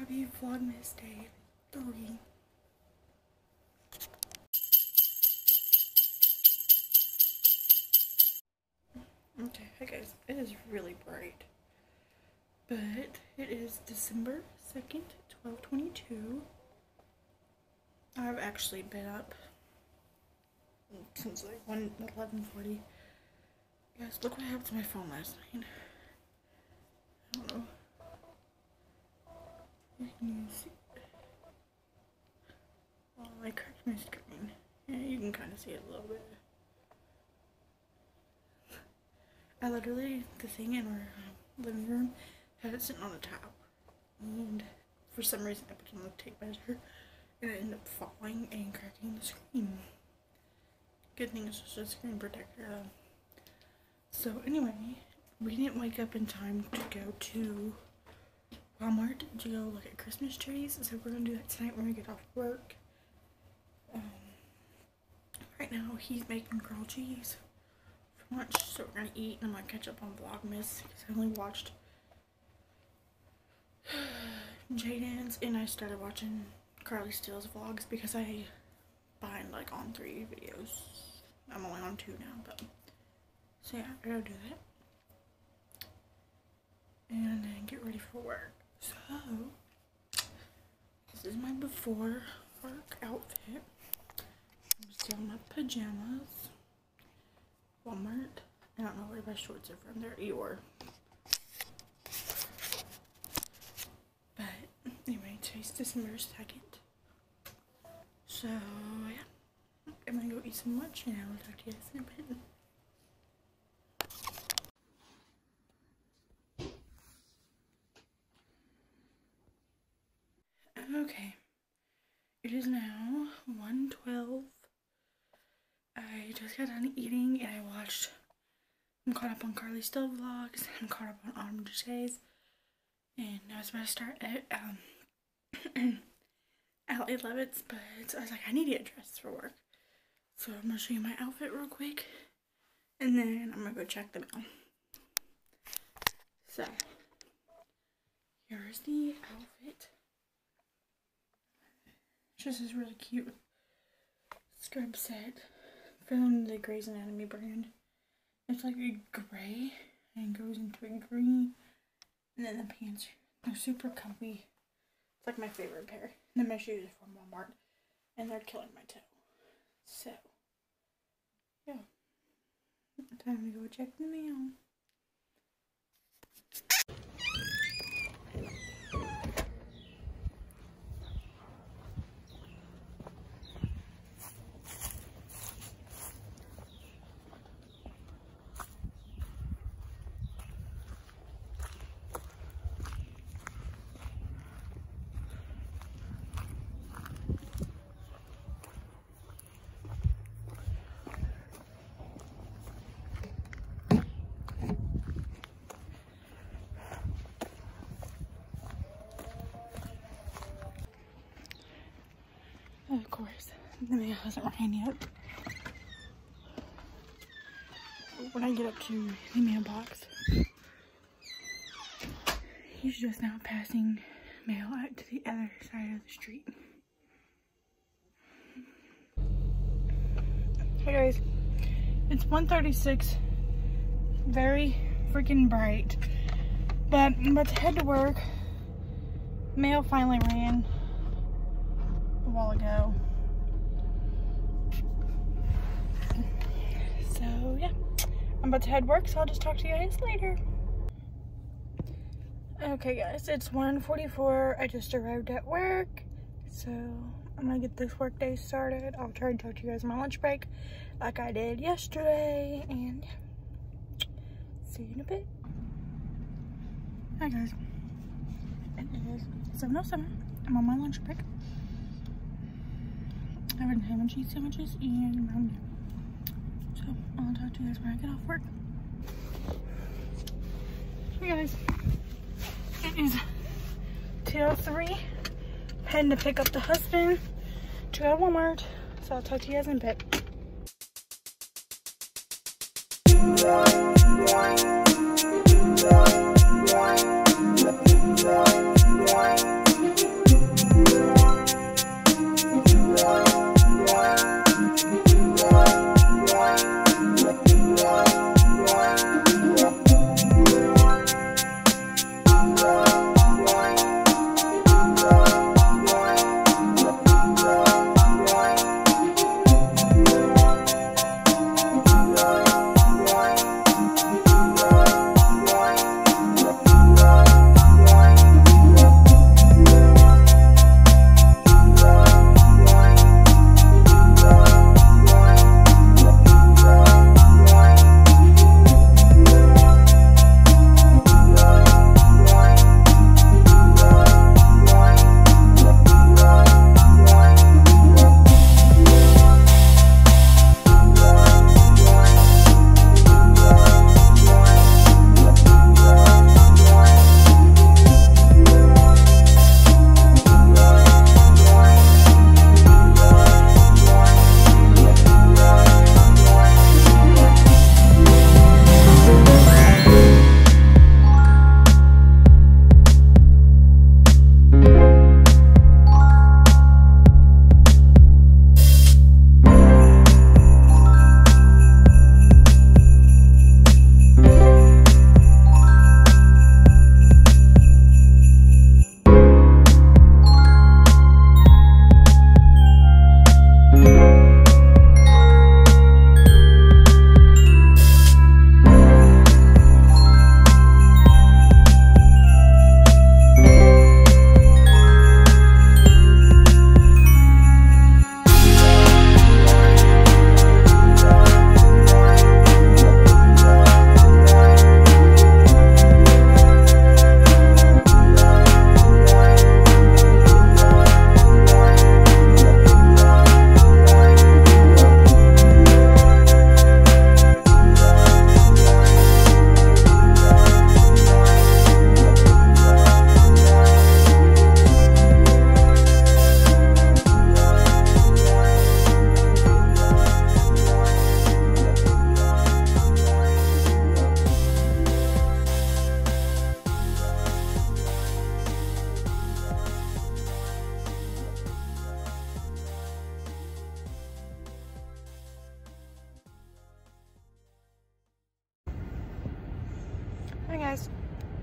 Happy Vlogmas Day 3. Okay, hi guys. It is really bright, but it is December 2nd, 1222. I've actually been up since like 11:40. Guys, look what happened to my phone last night. I don't know. Can you see? Oh, I cracked my screen. Yeah, you can kind of see it a little bit. I literally, the thing in our living room, had it sitting on the top. And for some reason I put it on the tape measure and it ended up falling and cracking the screen. Good thing it's just a screen protector though. So anyway, we didn't wake up in time to go to Walmart to go look at Christmas trees, so we're gonna do that tonight when we get off work. Right now he's making grilled cheese for lunch, so we're gonna eat and I'm gonna catch up on Vlogmas because I only watched Jaden's and I started watching Carly Steele's vlogs because I bind like on 3 videos. I'm only on 2 now, but so yeah, I gotta do that and then get ready for work. So, this is my before work outfit. I'm still in my pajamas. Walmart. I don't know where my shorts are from. They're Eeyore. But, anyway, today's December 2nd. So, yeah. I'm gonna go eat some lunch and I will talk to you guys in a bit. Okay, it is now 1:12. I just got done eating and I watched. I'm caught up on Carly Steele vlogs. I'm caught up on Autumn Duches, and I was about to start at Ali Levitt's, but I was like, I need to get dressed for work, so I'm gonna show you my outfit real quick, and then I'm gonna go check them out. So here's the outfit. Just this really cute scrub set from the Grey's Anatomy brand. It's like a gray and goes into a green, and then the pants, they're super comfy. It's like my favorite pair. And then my shoes are from Walmart and they're killing my toe. So yeah, time to go check the mail. Of course, the mail hasn't rang yet. When I get up to the mailbox, he's just now passing mail out to the other side of the street. Hey guys, it's 1:36, very freaking bright, but I'm about to head to work. Mail finally ran a while ago, so yeah, I'm about to head work, so I'll just talk to you guys later. Okay guys, it's 1:44. I just arrived at work, so I'm gonna get this work day started. I'll try and talk to you guys on my lunch break like I did yesterday, and yeah, see you in a bit. Hi guys, it is 7:07. I'm on my lunch break. I've been having cheese sandwiches and round. So I'll talk to you guys when I get off work. Hey guys, it is 2:03. Heading to pick up the husband to go to Walmart. So I'll talk to you guys in a bit.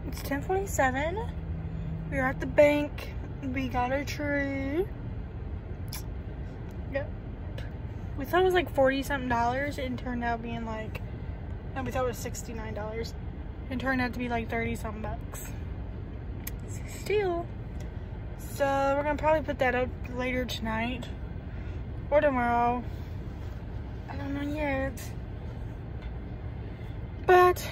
It's 10:47. We're at the bank. We got our tree. Yep. We thought it was like $40-something. It turned out being like, no, we thought it was $69. It turned out to be like 30-something bucks. It's a steal. So we're gonna probably put that up later tonight or tomorrow. I don't know yet. But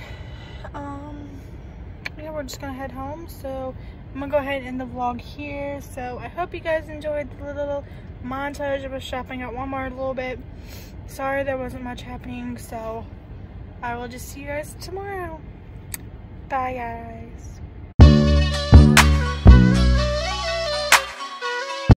yeah, we're just gonna head home. So I'm gonna go ahead and end the vlog here. So I hope you guys enjoyed the little montage of us shopping at Walmart a little bit. Sorry there wasn't much happening, so I will just see you guys tomorrow. Bye guys.